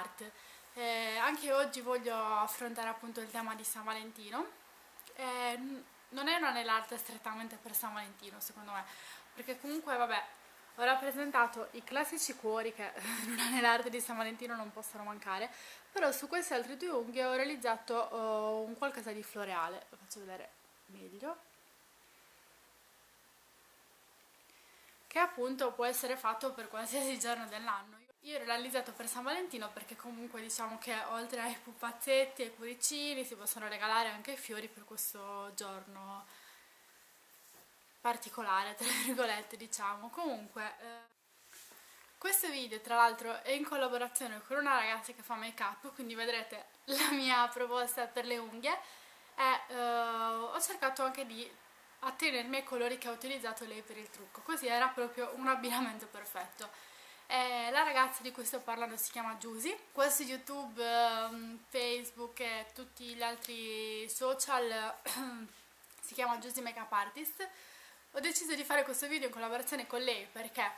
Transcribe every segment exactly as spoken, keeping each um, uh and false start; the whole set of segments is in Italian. art. Eh, anche oggi voglio affrontare appunto il tema di San Valentino. Eh, non è una Nella Art strettamente per San Valentino, secondo me, perché comunque vabbè, ho rappresentato i classici cuori che nell'arte di San Valentino non possono mancare, però su queste altre due unghie ho realizzato oh, un qualcosa di floreale. Lo faccio vedere meglio, che appunto può essere fatto per qualsiasi giorno dell'anno. Io l'ho realizzato per San Valentino perché comunque diciamo che oltre ai pupazzetti e ai cuoricini si possono regalare anche i fiori per questo giorno particolare, tra virgolette, diciamo. Comunque eh, questo video tra l'altro è in collaborazione con una ragazza che fa make up, quindi vedrete la mia proposta per le unghie e eh, ho cercato anche di attenermi ai colori che ha utilizzato lei per il trucco, così era proprio un abbinamento perfetto. Eh, la ragazza di cui sto parlando si chiama Giusy. Qua su YouTube, eh, Facebook e tutti gli altri social si chiama Giusy Makeup Artist. Ho deciso di fare questo video in collaborazione con lei perché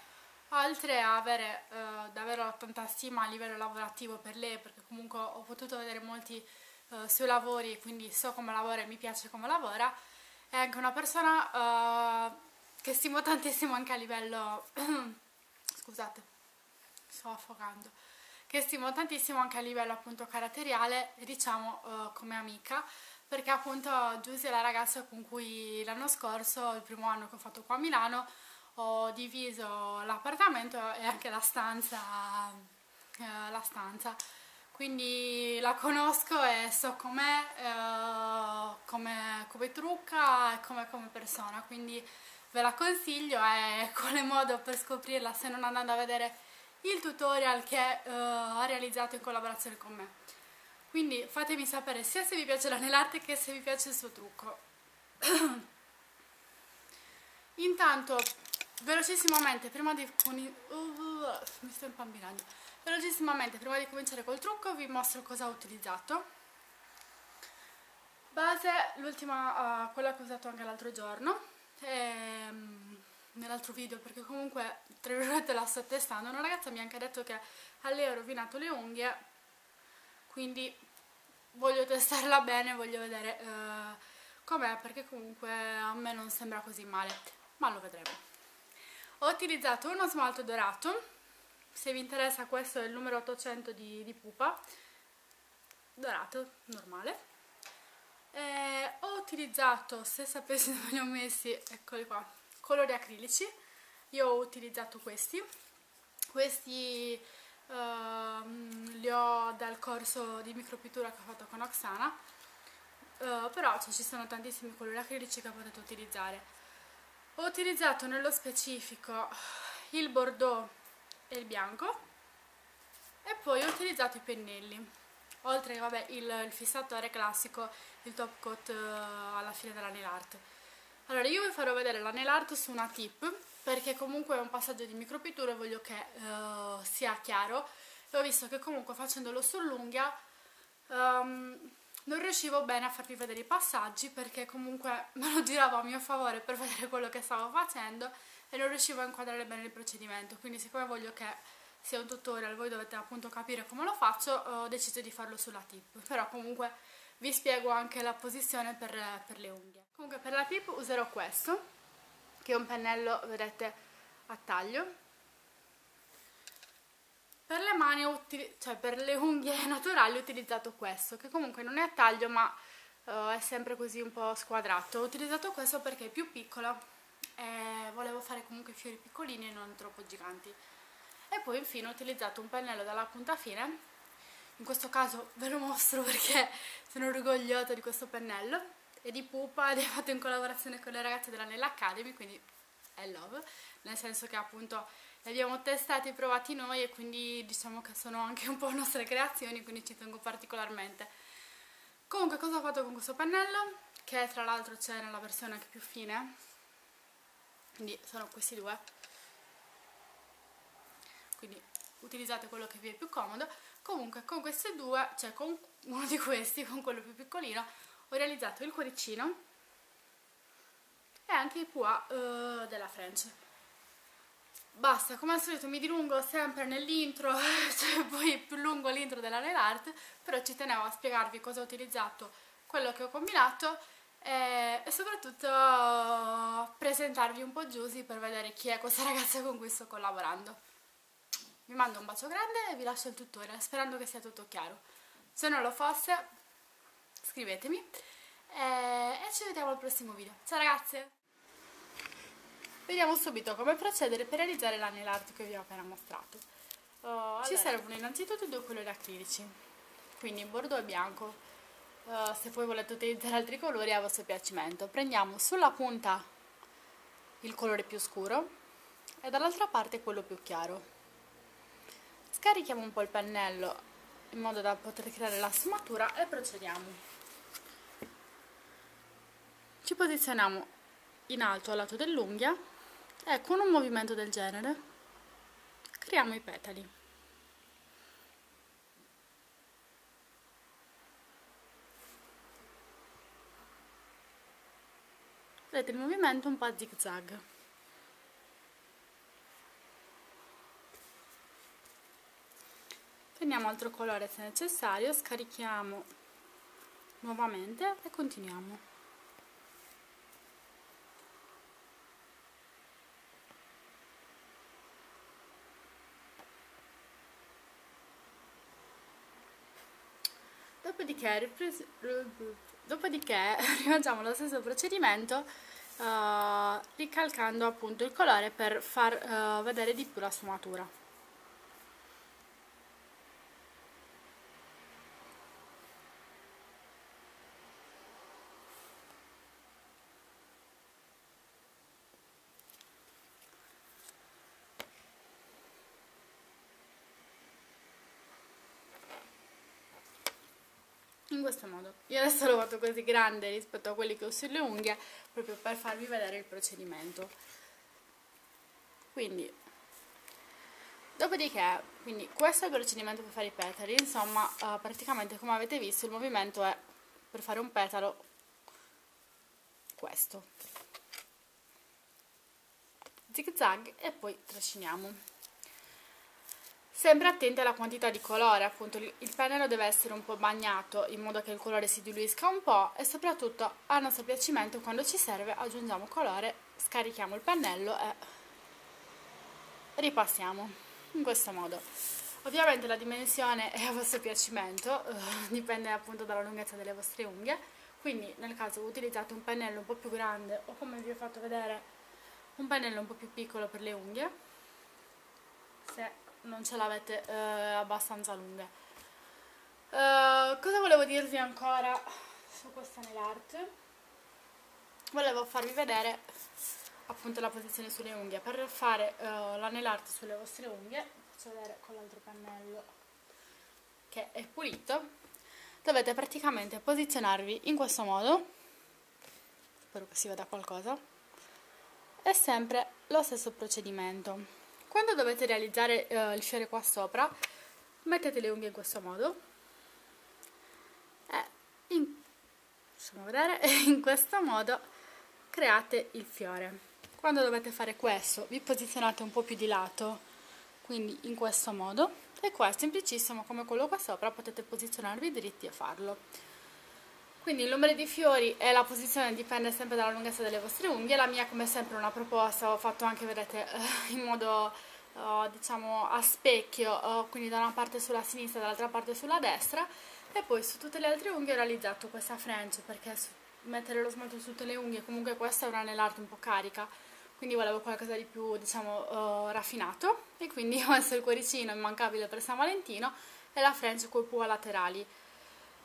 oltre a avere eh, davvero tanta stima a livello lavorativo per lei, perché comunque ho potuto vedere molti eh, suoi lavori, quindi so come lavora e mi piace come lavora, è anche una persona eh, che stimo tantissimo anche a livello scusate, sto affogando, che stimo tantissimo anche a livello appunto caratteriale, diciamo eh, come amica, perché appunto Giusy è la ragazza con cui l'anno scorso, il primo anno che ho fatto qua a Milano, ho diviso l'appartamento e anche la stanza, eh, la stanza. Quindi la conosco e so com'è, eh, come, come trucca e come, come persona, quindi ve la consiglio e quale modo per scoprirla se non andando a vedere il tutorial che eh, ha realizzato in collaborazione con me. Quindi fatemi sapere sia se vi piace la Nella Art che se vi piace il suo trucco. Intanto, velocissimamente, prima di uh, uh, mi sto impambinando. Velocissimamente, prima di cominciare col trucco, vi mostro cosa ho utilizzato. Base, l'ultima, uh, quella che ho usato anche l'altro giorno, ehm, nell'altro video, perché comunque, tra virgolette, la sto testando. Una ragazza mi ha anche detto che a lei ho rovinato le unghie, quindi voglio testarla bene, voglio vedere eh, com'è, perché comunque a me non sembra così male, ma lo vedremo. Ho utilizzato uno smalto dorato, se vi interessa questo è il numero ottocento di, di Pupa, dorato, normale. E ho utilizzato, se sapessi dove li ho messi, eccoli qua, colori acrilici. Io ho utilizzato questi, questi... Uh, li ho dal corso di micropittura che ho fatto con Oxana, uh, però cioè, ci sono tantissimi colori acrilici che potete utilizzare. Ho utilizzato nello specifico il bordeaux e il bianco e poi ho utilizzato i pennelli, oltre vabbè, il, il fissatore classico, il top coat uh, alla fine della Nella Art. Allora io vi farò vedere la Nella Art su una tip, perché comunque è un passaggio di micropittura e voglio che uh, sia chiaro. E ho visto che comunque facendolo sull'unghia um, non riuscivo bene a farvi vedere i passaggi, perché comunque me lo giravo a mio favore per vedere quello che stavo facendo e non riuscivo a inquadrare bene il procedimento. Quindi siccome voglio che sia un tutorial, voi dovete appunto capire come lo faccio, ho deciso di farlo sulla tip, però comunque vi spiego anche la posizione per, per le unghie. Comunque per la tip userò questo, che è un pennello, vedete, a taglio. Per le mani, cioè per le unghie naturali ho utilizzato questo, che comunque non è a taglio ma uh, è sempre così un po' squadrato. Ho utilizzato questo perché è più piccolo e volevo fare comunque fiori piccolini e non troppo giganti. E poi infine ho utilizzato un pennello dalla punta fine, in questo caso ve lo mostro perché sono orgogliosa di questo pennello, e di Pupa, ed è fatto in collaborazione con le ragazze della Nella Academy, quindi I love, nel senso che appunto li abbiamo testati e provati noi e quindi diciamo che sono anche un po' nostre creazioni, quindi ci tengo particolarmente. Comunque cosa ho fatto con questo pennello? Che tra l'altro c'è nella versione anche più fine, quindi sono questi due, quindi utilizzate quello che vi è più comodo. Comunque con questi due, cioè con uno di questi, con quello più piccolino, ho realizzato il cuoricino e anche i pois eh, della French. Basta, come al solito mi dilungo sempre nell'intro, cioè poi più lungo l'intro della nail art, però ci tenevo a spiegarvi cosa ho utilizzato, quello che ho combinato e, e soprattutto presentarvi un po' Giusy per vedere chi è questa ragazza con cui sto collaborando. Vi mando un bacio grande e vi lascio il tutorial sperando che sia tutto chiaro. Se non lo fosse, scrivetemi e, e ci vediamo al prossimo video. Ciao ragazze! Vediamo subito come procedere per realizzare la nail art che vi ho appena mostrato. Uh, Ci servono innanzitutto due colori acrilici, quindi bordeaux e bianco. Uh, se poi volete utilizzare altri colori a vostro piacimento. Prendiamo sulla punta il colore più scuro e dall'altra parte quello più chiaro. Scarichiamo un po' il pennello in modo da poter creare la sfumatura e procediamo. Ci posizioniamo in alto al lato dell'unghia. E con un movimento del genere creiamo i petali. Vedete il movimento un po' a zig zag. Prendiamo altro colore se necessario, scarichiamo nuovamente e continuiamo. Dopodiché, dopodiché rifacciamo lo stesso procedimento uh, ricalcando appunto il colore per far uh, vedere di più la sfumatura. In questo modo. Io adesso l'ho fatto così grande rispetto a quelli che ho sulle unghie proprio per farvi vedere il procedimento. Quindi dopodiché, quindi questo è il procedimento per fare i petali. Insomma, eh, praticamente come avete visto il movimento è per fare un petalo questo zig zag e poi trasciniamo. Sempre attenti alla quantità di colore, appunto il pennello deve essere un po' bagnato in modo che il colore si diluisca un po' e soprattutto a nostro piacimento quando ci serve aggiungiamo colore, scarichiamo il pennello e ripassiamo in questo modo. Ovviamente la dimensione è a vostro piacimento, eh, dipende appunto dalla lunghezza delle vostre unghie, quindi nel caso utilizzate un pennello un po' più grande o come vi ho fatto vedere un pennello un po' più piccolo per le unghie. Se non ce l'avete eh, abbastanza lunghe. Eh, cosa volevo dirvi ancora su questa nail art? Volevo farvi vedere appunto la posizione sulle unghie. Per fare eh, la nail art sulle vostre unghie, faccio vedere con l'altro pennello che è pulito, dovete praticamente posizionarvi in questo modo, spero che si veda qualcosa, è sempre lo stesso procedimento. Quando dovete realizzare eh, il fiore qua sopra, mettete le unghie in questo modo e in, facciamo vedere, in questo modo create il fiore. Quando dovete fare questo, vi posizionate un po' più di lato, quindi in questo modo, e qua è semplicissimo come quello qua sopra, potete posizionarvi dritti e farlo. Quindi il numero di fiori e la posizione dipende sempre dalla lunghezza delle vostre unghie. La mia come sempre è una proposta, ho fatto anche, vedete, in modo eh, diciamo a specchio, eh, quindi da una parte sulla sinistra e dall'altra parte sulla destra, e poi su tutte le altre unghie ho realizzato questa French perché mettere lo smalto su tutte le unghie, comunque questa è una nail art un po' carica, quindi volevo qualcosa di più diciamo eh, raffinato, e quindi ho messo il cuoricino immancabile per San Valentino e la French con i pupa laterali.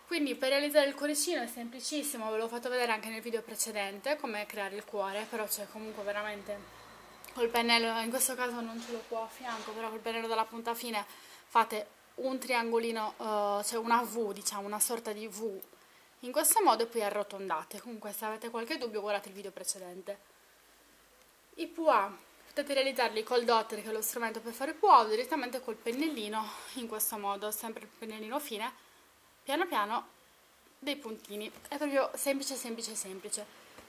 Quindi per realizzare il cuoricino è semplicissimo, ve l'ho fatto vedere anche nel video precedente come creare il cuore, però c'è comunque veramente col pennello, in questo caso non ce l'ho qua a fianco, però col pennello dalla punta fine fate un triangolino, eh, cioè una V, diciamo, una sorta di V in questo modo e poi arrotondate. Comunque se avete qualche dubbio guardate il video precedente. I puà potete realizzarli col dotter che è lo strumento per fare puà o direttamente col pennellino in questo modo, sempre il pennellino fine. Piano piano dei puntini, è proprio semplice semplice semplice.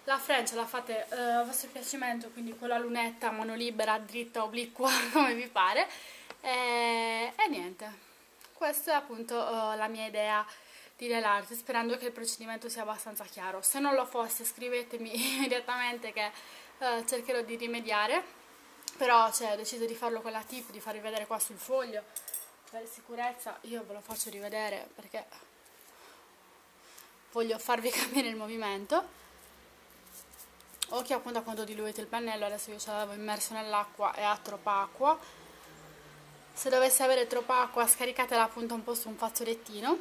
La French la fate eh, a vostro piacimento, quindi con la lunetta, mano libera, dritta, obliqua, come vi pare. E, e niente, questa è appunto eh, la mia idea di nail art, sperando che il procedimento sia abbastanza chiaro. Se non lo fosse, scrivetemi immediatamente che eh, cercherò di rimediare, però cioè, ho deciso di farlo con la tip, di farvi vedere qua sul foglio. Per sicurezza io ve lo faccio rivedere perché voglio farvi capire il movimento. Occhio appunto a quando diluite il pennello, adesso io ce l'avevo immerso nell'acqua e ha troppa acqua. Se dovesse avere troppa acqua, scaricatela appunto un po' su un fazzolettino.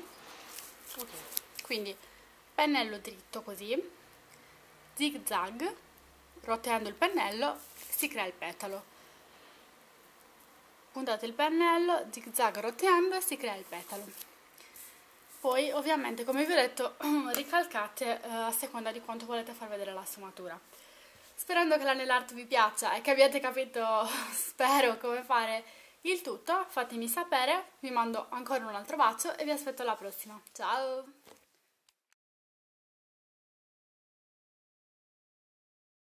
Okay. Quindi pennello dritto così, zig zag, roteando il pennello si crea il petalo, puntate il pennello, zig zag roteando e si crea il petalo. Poi ovviamente, come vi ho detto, ricalcate eh, a seconda di quanto volete far vedere la sfumatura. Sperando che la nail art vi piaccia e che abbiate capito, spero, come fare il tutto. Fatemi sapere, vi mando ancora un altro bacio e vi aspetto alla prossima. Ciao!